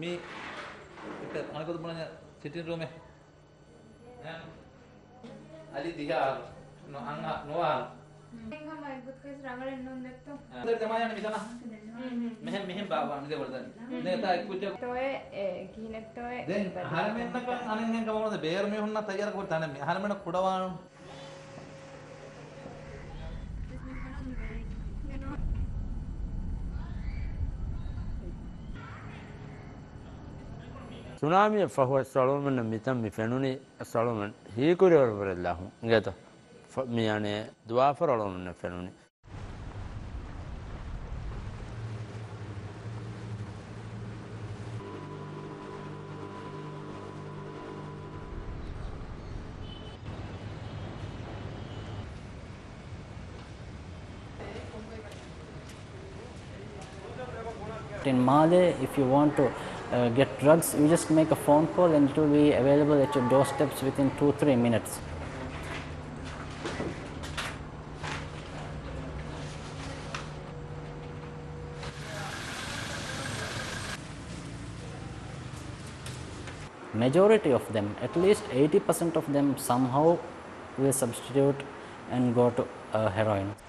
මේ එක අනිකද බලන්න සිටින් රූමේ අලි දිහා නොවා එංගම මයිකුත් කස් රංගලෙන්න උන්දත්තු අnder තමයි යන්නේ මෙතන මෙහෙම මෙහෙම බාවා මිද වලදන්නේ නේතා එක්කුට ඔය කිහිනෙත් ඔය දැන් හරමෙන්නක අනෙන් එන්න ඕනද බේර් මේ හොන්න තයාර කරතන මේ හරමෙන්න කුඩවාන Tsunami Fahu Solomon and Mitam Mifenuni Solomon. He could over Lahum. Get me an a dwarf or Solomon Fenuni. In Male, if you want to get drugs, you just make a phone call and it will be available at your doorsteps within 2-3 minutes. Majority of them, at least 80% of them somehow will substitute and go to heroin.